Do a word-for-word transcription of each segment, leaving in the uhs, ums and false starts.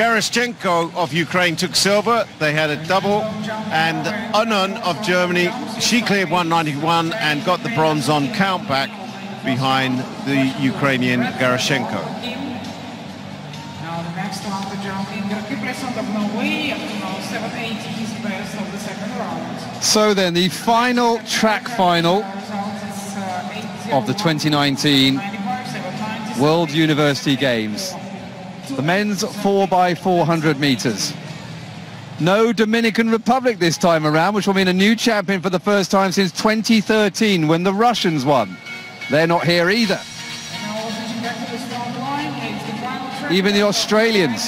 Garashenko of Ukraine took silver. They had a double, and Anun of Germany, she cleared one ninety-one and got the bronze on countback behind the Ukrainian Garashenko. Now the next one for Germany, replacement of Norway, up to now seven eighty is best of the second round. So then the final track final of the twenty nineteen World University Games. The men's four by four hundred meters. No Dominican Republic this time around, which will mean a new champion for the first time since twenty thirteen when the Russians won. They're not here either. Even the Australians,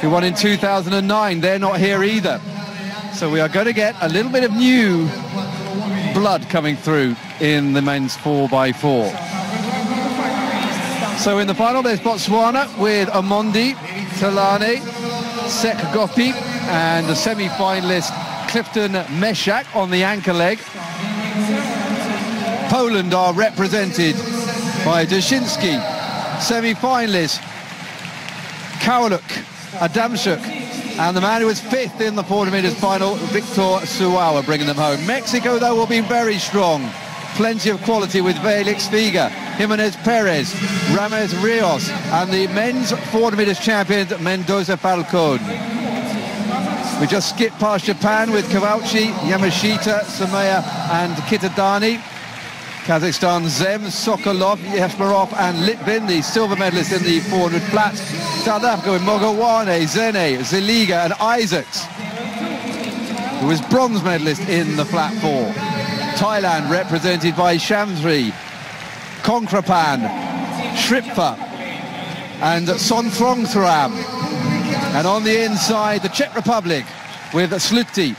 who won in two thousand nine, they're not here either. So we are going to get a little bit of new blood coming through in the men's four by four. So in the final, there's Botswana with Amondi, Talane, Sek Gopi, and the semi-finalist Clifton Meshak on the anchor leg. Poland are represented by Dushinsky, semi-finalist Kowaluk, Adamsuk, and the man who was fifth in the four hundred meters final, Viktor Suawa, bringing them home. Mexico, though, will be very strong. Plenty of quality with Velix Figa, Jimenez Perez, Ramez Rios, and the men's four hundred meters champion Mendoza Falcon. We just skipped past Japan with Kawauchi, Yamashita, Sameya, and Kitadani. Kazakhstan, Zem, Sokolov, Yesmarov, and Litvin, the silver medalist in the four hundred flat. South Africa with Mogawane, Zene, Zeliga, and Isaacs, who was bronze medalist in the flat four. Thailand represented by Shamsri, Konkrapan, Shrippa, and Sonfrongthram. And on the inside, the Czech Republic with Sluti,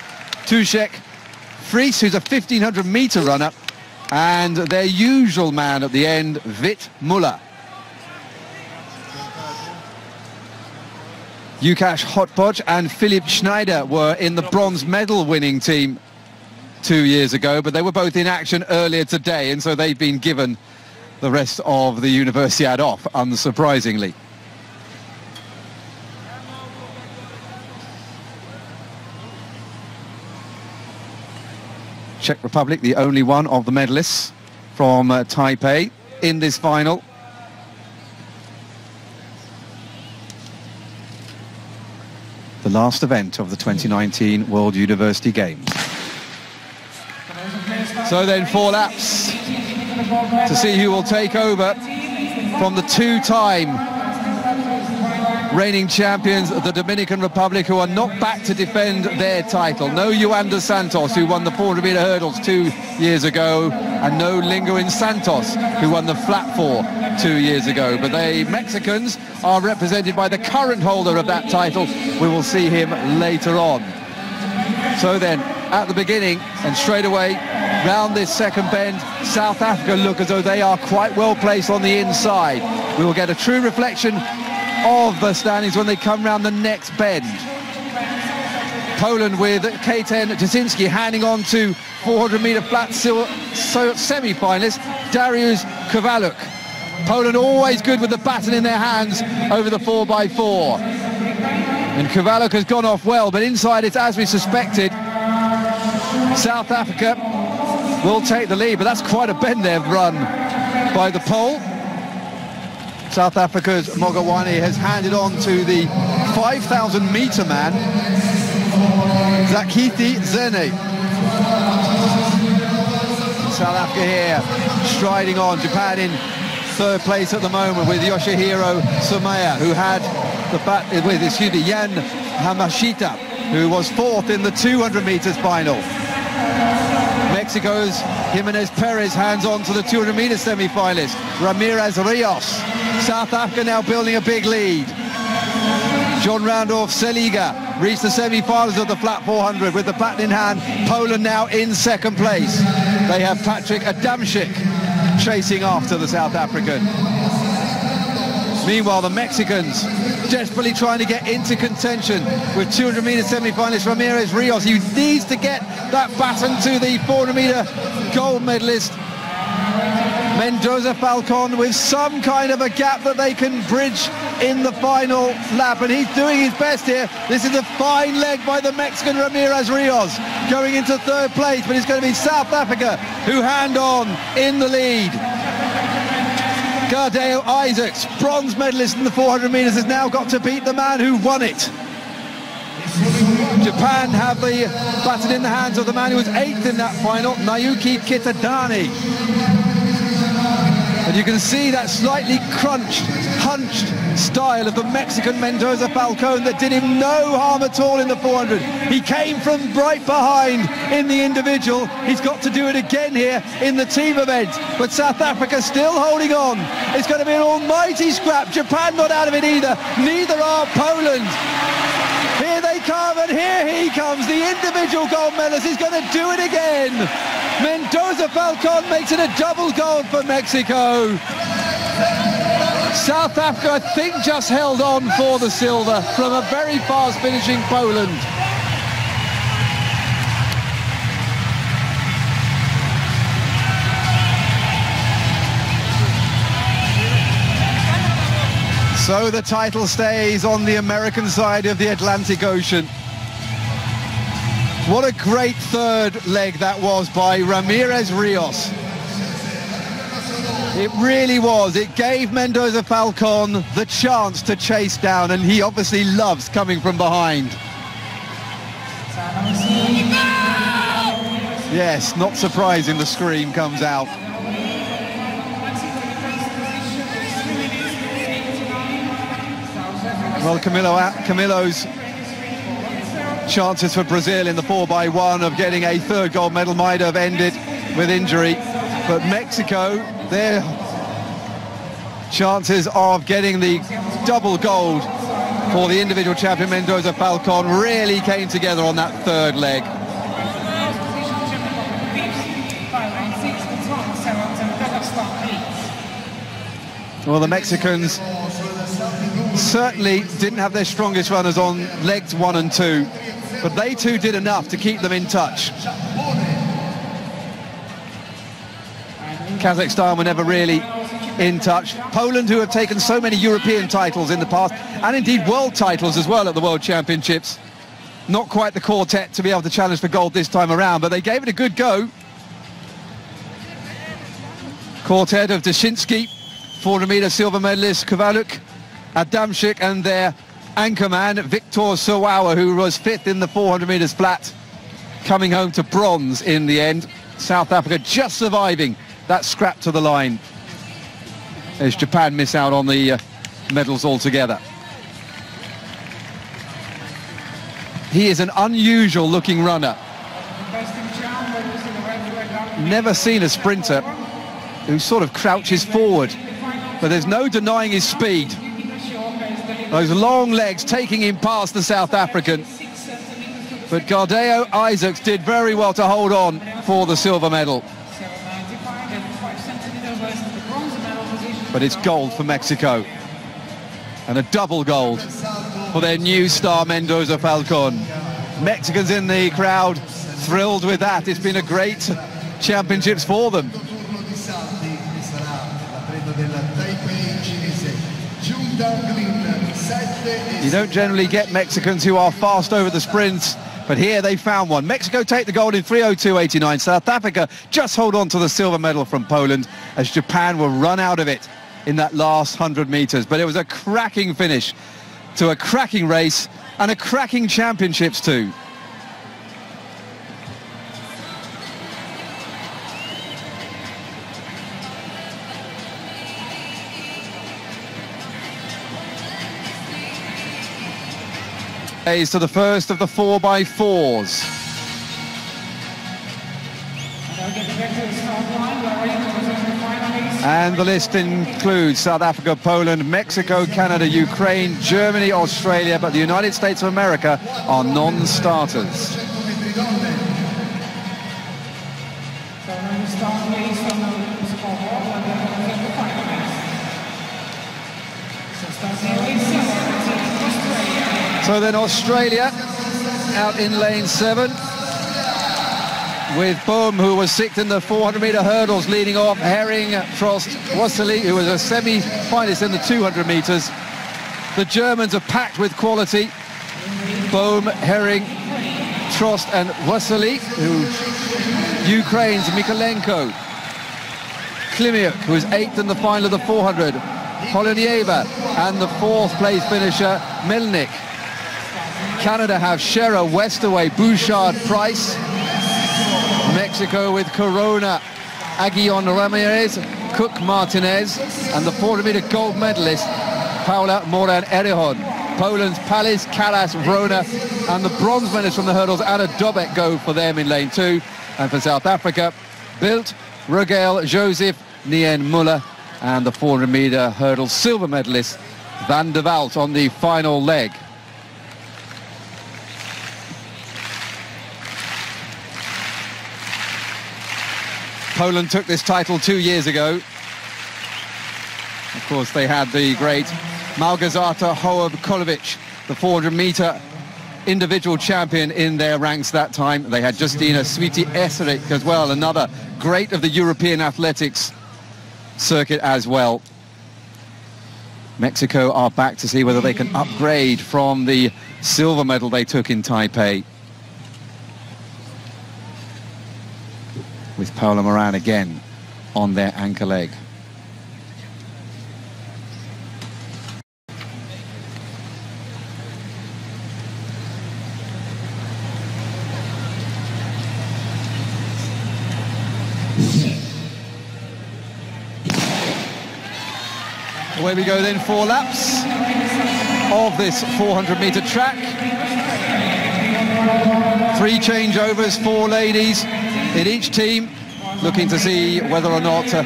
Tušek, Fries, who's a fifteen hundred meter runner, and their usual man at the end, Vit Muller. Jukash Hotpoj and Filip Schneider were in the bronze medal winning team two years ago, but they were both in action earlier today, and so they've been given the rest of the Universiad off, unsurprisingly. Czech Republic, the only one of the medalists from uh, Taipei in this final. The last event of the twenty nineteen World University Games. So then four laps to see who will take over from the two-time reigning champions of the Dominican Republic, who are not back to defend their title. No Yuanda Santos, who won the four hundred meter hurdles two years ago, and no Lingoin Santos, who won the flat four two years ago. But the Mexicans are represented by the current holder of that title. We will see him later on. So then, at the beginning and straight away round this second bend, South Africa look as though they are quite well placed on the inside. We will get a true reflection of the standings when they come round the next bend. Poland with K ten Jasinski handing on to four hundred meter flat so semi-finalist Dariusz Kowaluk. Poland always good with the baton in their hands over the four by four, and Kowaluk has gone off well, but inside it's as we suspected. South Africa will take the lead, but that's quite a bend they've run by the pole. South Africa's Mogawane has handed on to the five thousand meter man, Zakiti Zene. South Africa here striding on. Japan in third place at the moment with Yoshihiro Sameya, who had the bat with, excuse me, Yan Yamashita, who was fourth in the two hundred meters final. Mexico's Jimenez Perez hands on to the two hundred meter semi-finalist Ramirez-Ríos. South Africa now building a big lead. John Randolph Seliga reached the semi-finals of the flat four hundred with the baton in hand. Poland now in second place. They have Patrick Adamczyk chasing after the South African. Meanwhile, the Mexicans desperately trying to get into contention with two hundred meter semi-finalist Ramirez-Ríos, who needs to get that baton to the four hundred meter gold medalist Mendoza Falcon with some kind of a gap that they can bridge in the final lap, and he's doing his best here. This is a fine leg by the Mexican Ramirez-Ríos going into third place, but it's going to be South Africa who hand on in the lead. Gardeo Isaacs, bronze medalist in the four hundred meters, has now got to beat the man who won it. Japan have the baton in the hands of the man who was eighth in that final, Naoki Kitadani. And you can see that slightly crunched, hunched style of the Mexican Mendoza Falcon that did him no harm at all in the four hundred. He came from right behind in the individual. He's got to do it again here in the team event. But South Africa still holding on. It's going to be an almighty scrap. Japan not out of it either. Neither are Poland. Here they come, and here he comes. The individual gold medalist is going to do it again. Mendoza Falcon makes it a double gold for Mexico. South Africa, I think, just held on for the silver from a very fast finishing Poland. So the title stays on the American side of the Atlantic Ocean. What a great third leg that was by Ramirez-Ríos. It really was. It gave Mendoza Falcon the chance to chase down, and he obviously loves coming from behind. Yes, not surprising the scream comes out. Well, Camilo, Camilo's chances for Brazil in the four by one of getting a third gold medal might have ended with injury, but Mexico, their chances of getting the double gold for the individual champion Mendoza Falcon really came together on that third leg. Well, the Mexicans certainly didn't have their strongest runners on legs one and two, but they too did enough to keep them in touch. Kazakhstan were never really in touch. Poland, who have taken so many European titles in the past, and indeed world titles as well at the World Championships, not quite the quartet to be able to challenge for gold this time around, but they gave it a good go. Quartet of Dushinsky, four hundred meter silver medalist Kowaluk, Adamsuk, and their anchorman Viktor Suawa, who was fifth in the four hundred meters flat, coming home to bronze in the end. South Africa just surviving that scrap to the line, as Japan miss out on the uh, medals altogether. He is an unusual looking runner. Never seen a sprinter who sort of crouches forward, but there's no denying his speed. Those long legs taking him past the South African. But Gardeo Isaacs did very well to hold on for the silver medal. But it's gold for Mexico. And a double gold for their new star Mendoza Falcon. Mexicans in the crowd thrilled with that. It's been a great championships for them. You don't generally get Mexicans who are fast over the sprints, but here they found one. Mexico take the gold in three oh two eighty-nine. South Africa just hold on to the silver medal from Poland, as Japan will run out of it in that last one hundred meters. But it was a cracking finish to a cracking race, and a cracking championships too. To the first of the four by fours. And the list includes South Africa, Poland, Mexico, Canada, Ukraine, Germany, Australia, but the United States of America are non-starters. So then Australia out in lane seven. with Bohm, who was sixth in the four hundred meter hurdles, leading off. Herring, Trost, Wassily, who was a semi-finalist in the two hundred meters. The Germans are packed with quality. Bohm, Herring, Trost and Wassily, who Ukraine's Mikolenko. Klimiuk, who was eighth in the final of the four hundred. Polonieva and the fourth place finisher, Melnik. Canada have Scherer, Westaway, Bouchard, Price. Mexico with Corona, Aguillon, Ramirez, Cook, Martinez, and the four hundred meter gold medalist, Paola Morán Erejón. Poland's Pallas, Kalas, Vrona, and the bronze medalist from the hurdles, Anna Dobek, go for them in lane two. And for South Africa, Bilt, Rogel, Joseph, Nien Muller, and the four hundred meter hurdle silver medalist, Van der Walt, on the final leg. Poland took this title two years ago. Of course, they had the great Małgorzata Hołab-Kolowicz, the four hundred meter individual champion, in their ranks that time. They had Justina Swiatek as well, another great of the European athletics circuit as well. Mexico are back to see whether they can upgrade from the silver medal they took in Taipei. With Paola Moran again on their anchor leg. Away we go then, four laps of this four hundred meter track. Three changeovers, four ladies in each team, looking to see whether or not uh,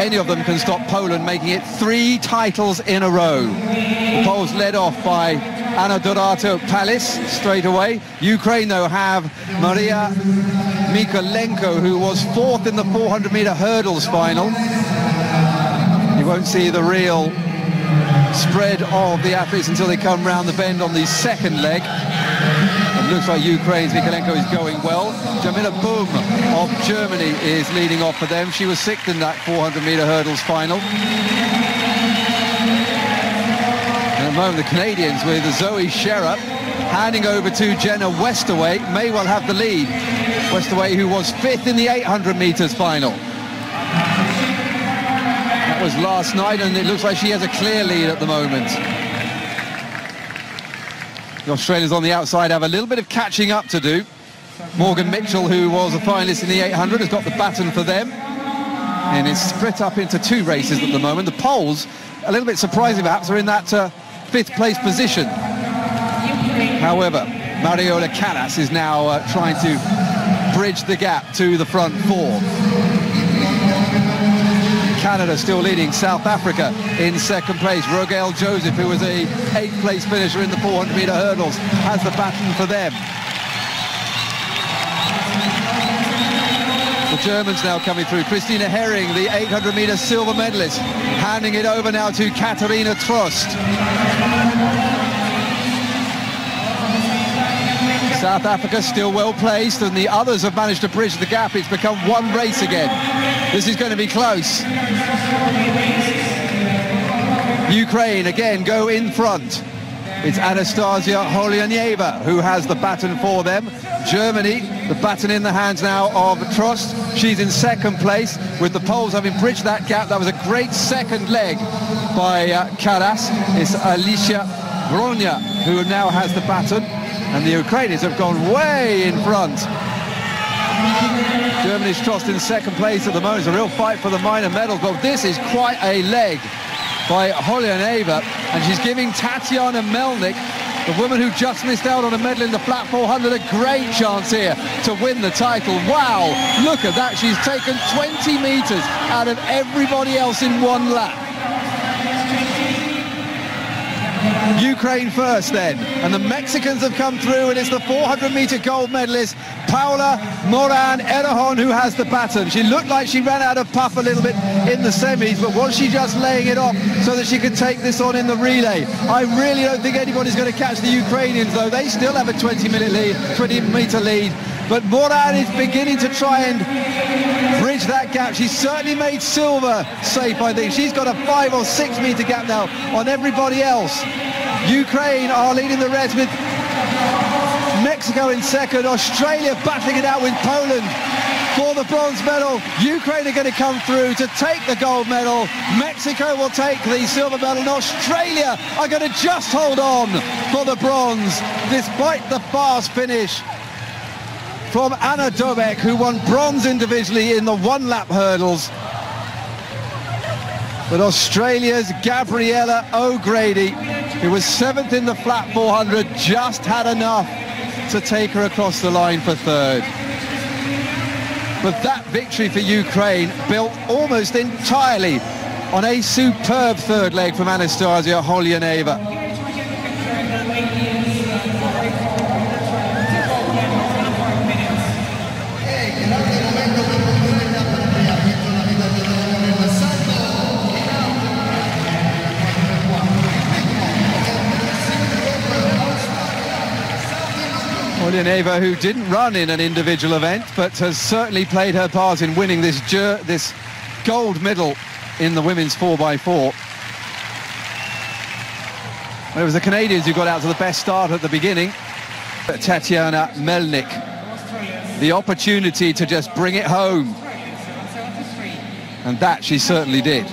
any of them can stop Poland, making it three titles in a row. The Poles led off by Anna Dorato Pallas straight away. Ukraine, though, have Maria Mikolenko, who was fourth in the four hundred meter hurdles final. You won't see the real spread of the athletes until they come round the bend on the second leg. Looks like Ukraine's Mikolenko is going well. Jamila Bohm of Germany is leading off for them. She was sixth in that four hundred meter hurdles final. At the moment, the Canadians with Zoe Scherer handing over to Jenna Westaway may well have the lead. Westaway, who was fifth in the eight hundred meters final. That was last night, and it looks like she has a clear lead at the moment. The Australians on the outside have a little bit of catching up to do. Morgan Mitchell, who was a finalist in the eight hundred, has got the baton for them. And it's split up into two races at the moment. The Poles, a little bit surprising perhaps, are in that uh, fifth place position. However, Mariola Kalas is now uh, trying to bridge the gap to the front four. Canada still leading, South Africa in second place. Rogel Joseph, who was a eighth place finisher in the four hundred meter hurdles, has the baton for them. The Germans now coming through. Christina Herring, the eight hundred meter silver medalist, handing it over now to Katarina Trost. South Africa still well placed, and the others have managed to bridge the gap. It's become one race again. This is going to be close. Ukraine again go in front. It's Anastasia Holyanieva who has the baton for them. Germany, the baton in the hands now of Trost. She's in second place, with the Poles having bridged that gap. That was a great second leg by uh, Karas. It's Alicia Bronya who now has the baton, and the Ukrainians have gone way in front. Germany's Trost in second place at the moment. It's a real fight for the minor medals, but this is quite a leg by Holyanieva, and she's giving Tatiana Melnik, the woman who just missed out on a medal in the flat four hundred, a great chance here to win the title. Wow, look at that. She's taken twenty meters out of everybody else in one lap. Ukraine first then, and the Mexicans have come through, and it's the four hundred meter gold medalist Paola Morán Erejón who has the baton. She looked like she ran out of puff a little bit in the semis, but was she just laying it off so that she could take this on in the relay? I really don't think anybody's going to catch the Ukrainians, though. They still have a twenty minute lead, twenty meter lead but Moran is beginning to try and bridge that gap. She certainly made Silva safe, I think. She's got a five or six meter gap now on everybody else. Ukraine are leading the rest, with Mexico in second, Australia battling it out with Poland for the bronze medal. Ukraine are going to come through to take the gold medal. Mexico will take the silver medal, and Australia are going to just hold on for the bronze, despite the fast finish from Anna Dobek, who won bronze individually in the one-lap hurdles. But Australia's Gabriella O'Grady, who was seventh in the flat four hundred, just had enough to take her across the line for third. But that victory for Ukraine, built almost entirely on a superb third leg from Anastasia Holyaneva. Holyaneva, who didn't run in an individual event, but has certainly played her part in winning this jer this gold medal in the women's four by four. It was the Canadians who got out to the best start at the beginning. Tatiana Melnik, the opportunity to just bring it home, and that she certainly did.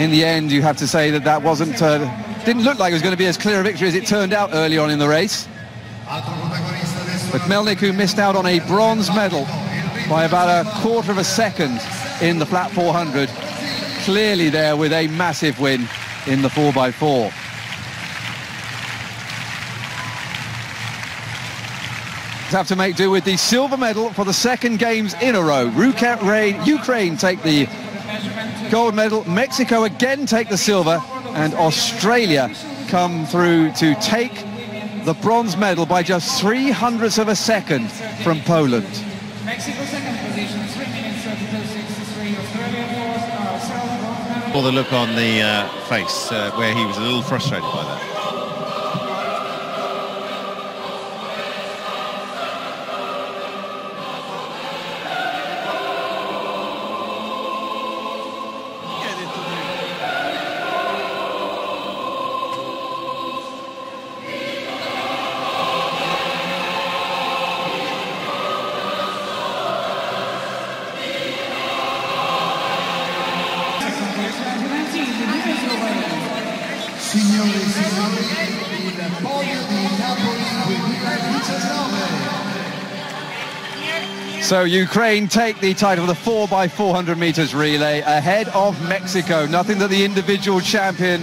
In the end, you have to say that that wasn't... Uh, didn't look like it was going to be as clear a victory as it turned out early on in the race. But Melnik, who missed out on a bronze medal by about a quarter of a second in the flat four hundred, clearly there with a massive win in the four by four. Have to make do with the silver medal for the second games in a row. Ukraine take the gold medal, Mexico again take the silver, and Australia come through to take the bronze medal by just three hundredths of a second from Poland. Mexico second position, three minutes thirty-two sixty-three. Australia fourth, ourselves bronze medal. Well, the look on the uh, face uh, where he was a little frustrated by that. So Ukraine take the title of the four by four hundred meters relay ahead of Mexico. Nothing that the individual champion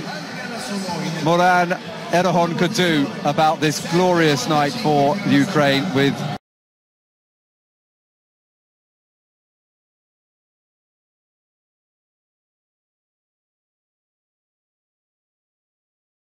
Morán Erejón could do about this glorious night for Ukraine, with